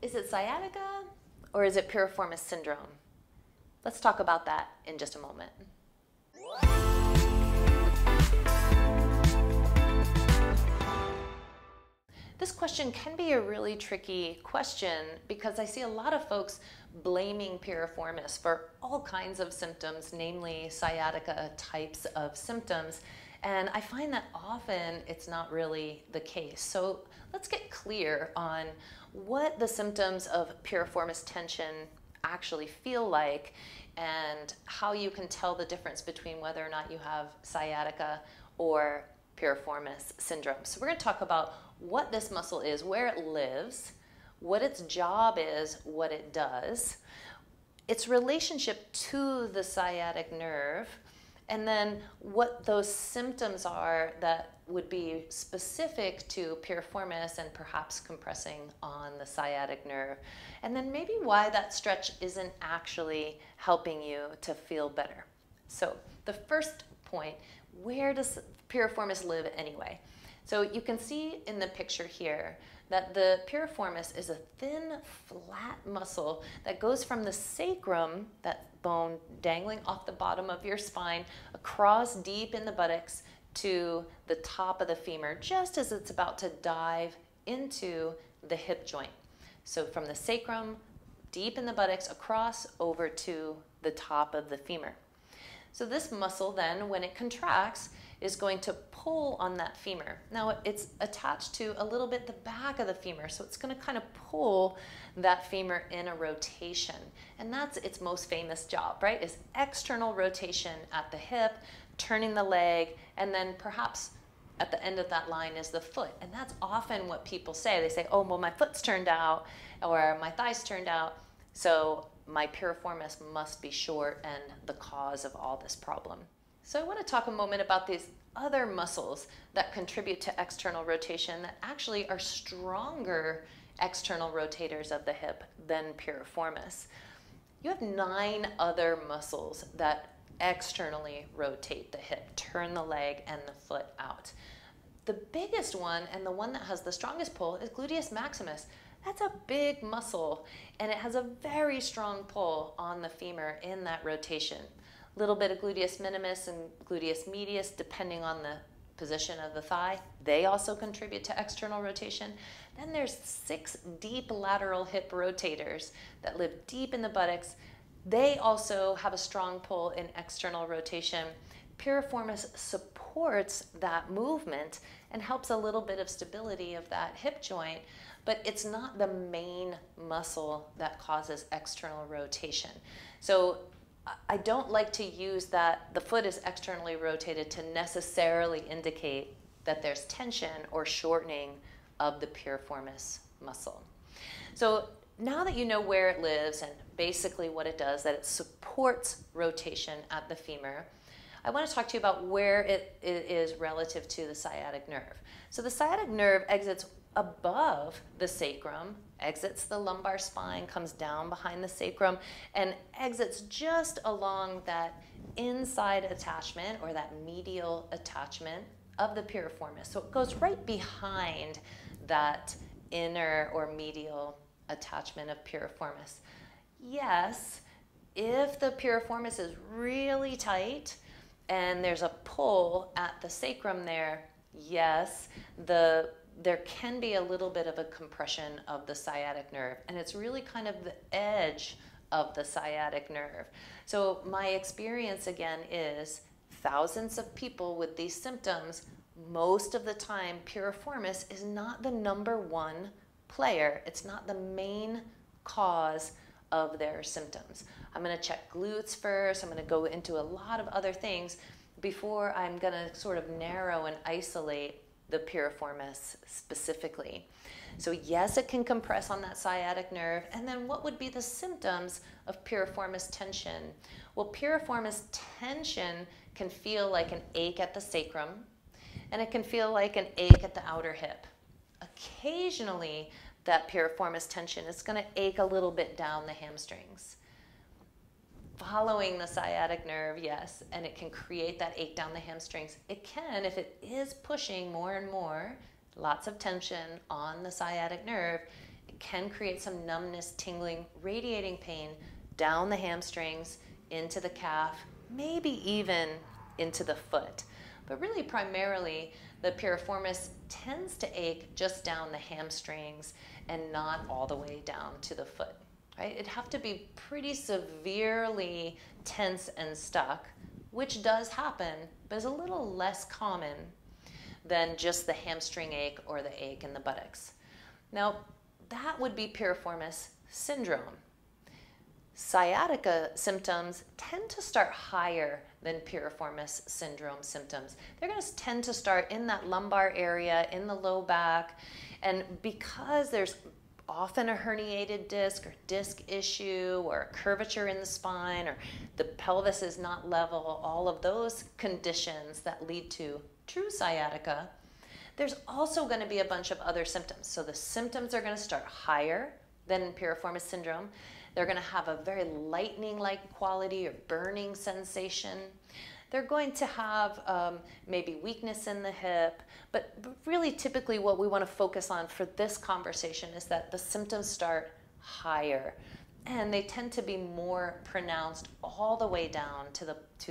Is it sciatica or is it piriformis syndrome? Let's talk about that in just a moment. This question can be a really tricky question because I see a lot of folks blaming piriformis for all kinds of symptoms, namely sciatica types of symptoms. And I find that often it's not really the case. So let's get clear on what the symptoms of piriformis tension actually feel like and how you can tell the difference between whether or not you have sciatica or piriformis syndrome. So we're going to talk about what this muscle is, where it lives, what its job is, what it does, its relationship to the sciatic nerve, and then what those symptoms are that would be specific to piriformis and perhaps compressing on the sciatic nerve, and then maybe why that stretch isn't actually helping you to feel better. So the first point, where does piriformis live anyway? So you can see in the picture here that the piriformis is a thin, flat muscle that goes from the sacrum, that bone dangling off the bottom of your spine, across deep in the buttocks to the top of the femur, just as it's about to dive into the hip joint. So from the sacrum, deep in the buttocks, across over to the top of the femur. So this muscle then, when it contracts, is going to pull on that femur. Now it's attached to a little bit the back of the femur, so it's going to kind of pull that femur in a rotation. And that's its most famous job, right? Is external rotation at the hip, turning the leg, and then perhaps at the end of that line is the foot. And that's often what people say. They say, oh, well, my foot's turned out, or my thigh's turned out, so my piriformis must be short and the cause of all this problem. So I want to talk a moment about these other muscles that contribute to external rotation that actually are stronger external rotators of the hip than piriformis. You have 9 other muscles that externally rotate the hip, turn the leg and the foot out. The biggest one and the one that has the strongest pull is gluteus maximus. That's a big muscle and it has a very strong pull on the femur in that rotation. Little bit of gluteus minimus and gluteus medius, depending on the position of the thigh. They also contribute to external rotation. Then there's 6 deep lateral hip rotators that live deep in the buttocks. They also have a strong pull in external rotation. Piriformis supports that movement and helps a little bit of stability of that hip joint, but it's not the main muscle that causes external rotation. So I don't like to use that the foot is externally rotated to necessarily indicate that there's tension or shortening of the piriformis muscle. So now that you know where it lives and basically what it does, that it supports rotation at the femur, I want to talk to you about where it is relative to the sciatic nerve. So the sciatic nerve exits above the sacrum, exits the lumbar spine, comes down behind the sacrum, and exits just along that inside attachment or that medial attachment of the piriformis. So it goes right behind that inner or medial attachment of piriformis. Yes, if the piriformis is really tight and there's a pull at the sacrum there, yes, there can be a little bit of a compression of the sciatic nerve, and it's really kind of the edge of the sciatic nerve. So my experience again is thousands of people with these symptoms, most of the time piriformis is not the #1 player. It's not the main cause of their symptoms. I'm going to check glutes first. I'm going to go into a lot of other things before I'm going to sort of narrow and isolate the piriformis specifically. So yes, it can compress on that sciatic nerve. And then what would be the symptoms of piriformis tension? Well, piriformis tension can feel like an ache at the sacrum, and it can feel like an ache at the outer hip. Occasionally, that piriformis tension is going to ache a little bit down the hamstrings, following the sciatic nerve, yes, and it can create that ache down the hamstrings. It can, if it is pushing more and more, lots of tension on the sciatic nerve, can create some numbness, tingling, radiating pain down the hamstrings, into the calf, maybe even into the foot. But really primarily, the piriformis tends to ache just down the hamstrings and not all the way down to the foot, right? It'd have to be pretty severely tense and stuck, which does happen, but is a little less common than just the hamstring ache or the ache in the buttocks. Now, that would be piriformis syndrome. Sciatica symptoms tend to start higher than piriformis syndrome symptoms. They're going to tend to start in that lumbar area, in the low back, and because there's often a herniated disc or disc issue or a curvature in the spine or the pelvis is not level, all of those conditions that lead to true sciatica, there's also going to be a bunch of other symptoms. So the symptoms are going to start higher than in piriformis syndrome. They're going to have a very lightning-like quality or burning sensation. They're going to have maybe weakness in the hip, but really typically what we want to focus on for this conversation is that the symptoms start higher and they tend to be more pronounced all the way down to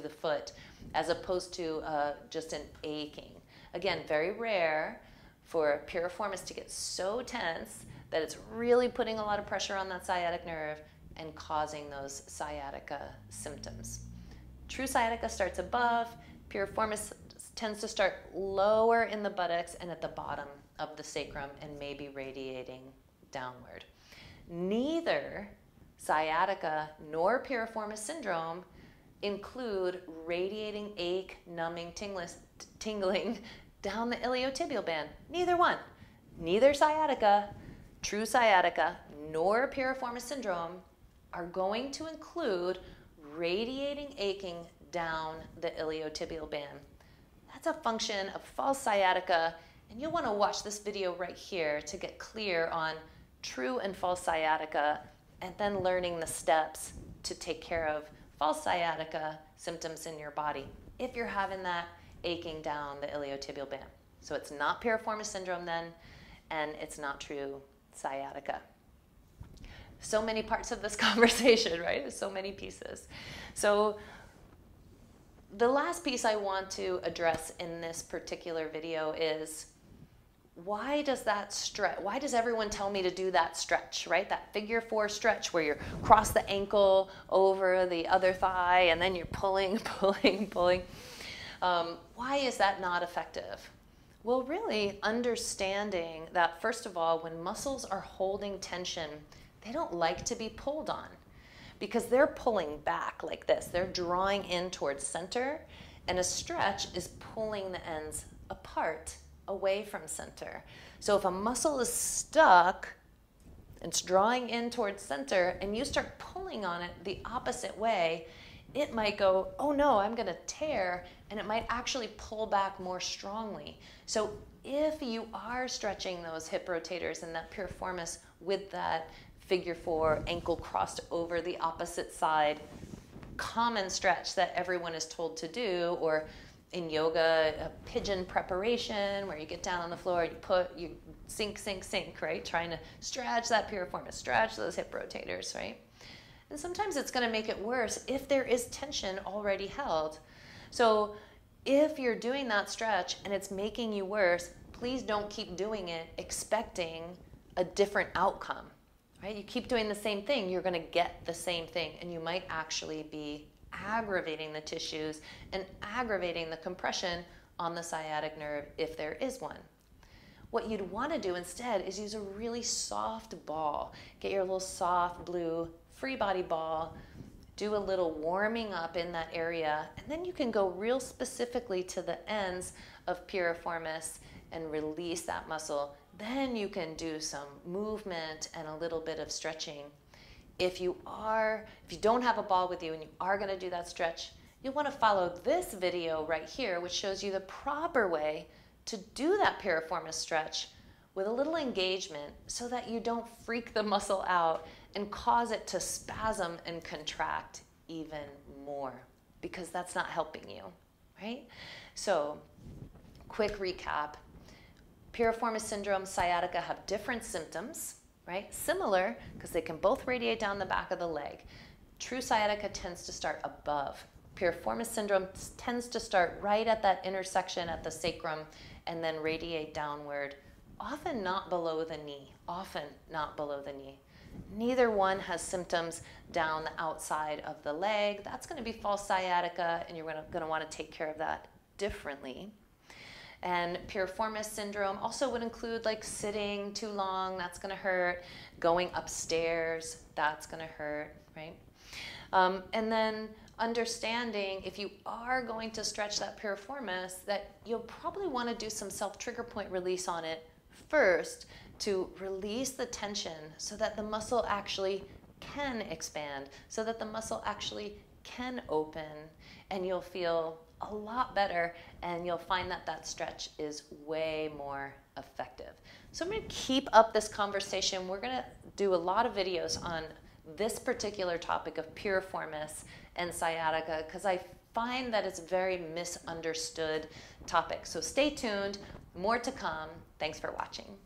the foot as opposed to just an aching. Again, very rare for piriformis to get so tense that it's really putting a lot of pressure on that sciatic nerve and causing those sciatica symptoms. True sciatica starts above, piriformis tends to start lower in the buttocks and at the bottom of the sacrum and maybe radiating downward. Neither sciatica nor piriformis syndrome include radiating ache, numbing, tingling down the iliotibial band. Neither one. Neither sciatica, true sciatica, nor piriformis syndrome are going to include radiating aching down the iliotibial band. That's a function of false sciatica, and you'll want to watch this video right here to get clear on true and false sciatica, and then learning the steps to take care of false sciatica symptoms in your body if you're having that aching down the iliotibial band. So it's not piriformis syndrome then, and it's not true sciatica. So many parts of this conversation, right? There's so many pieces. So the last piece I want to address in this particular video is why does everyone tell me to do that stretch, right? That figure 4 stretch where you cross the ankle over the other thigh and then you're pulling. Why is that not effective? Well, really understanding that, first of all, when muscles are holding tension, they don't like to be pulled on because they're pulling back like this. They're drawing in towards center, and a stretch is pulling the ends apart away from center. So if a muscle is stuck, it's drawing in towards center, and you start pulling on it the opposite way, it might go, oh no, I'm going to tear, and it might actually pull back more strongly. So if you are stretching those hip rotators and that piriformis with that figure 4 ankle crossed over the opposite side, common stretch that everyone is told to do, or in yoga, a pigeon preparation where you get down on the floor and you sink, right? Trying to stretch that piriformis, stretch those hip rotators, right? And sometimes it's going to make it worse if there is tension already held. So if you're doing that stretch and it's making you worse, please don't keep doing it expecting a different outcome, right? You keep doing the same thing, you're going to get the same thing, and you might actually be aggravating the tissues and aggravating the compression on the sciatic nerve if there is one. What you'd want to do instead is use a really soft ball. Get your little soft blue FreeBody ball, do a little warming up in that area, and then you can go real specifically to the ends of piriformis and release that muscle. Then you can do some movement and a little bit of stretching. If you don't have a ball with you and you are going to do that stretch, you'll want to follow this video right here, which shows you the proper way to do that piriformis stretch with a little engagement so that you don't freak the muscle out and cause it to spasm and contract even more, because that's not helping you, right? So, quick recap. Piriformis syndrome, sciatica have different symptoms. right? Similar, because they can both radiate down the back of the leg. True sciatica tends to start above. Piriformis syndrome tends to start right at that intersection at the sacrum and then radiate downward, often not below the knee, often not below the knee. Neither one has symptoms down the outside of the leg. That's going to be false sciatica, and you're going to want to take care of that differently. And piriformis syndrome also would include like sitting too long, that's going to hurt. Going upstairs, that's going to hurt, right? And then understanding if you are going to stretch that piriformis, that you'll probably want to do some self-trigger point release on it first to release the tension so that the muscle actually can expand, so that the muscle actually can open, and you'll feel a lot better, and you'll find that that stretch is way more effective. So I'm going to keep up this conversation. We're going to do a lot of videos on this particular topic of piriformis and sciatica because I find that it's a very misunderstood topic. So stay tuned, more to come. Thanks for watching.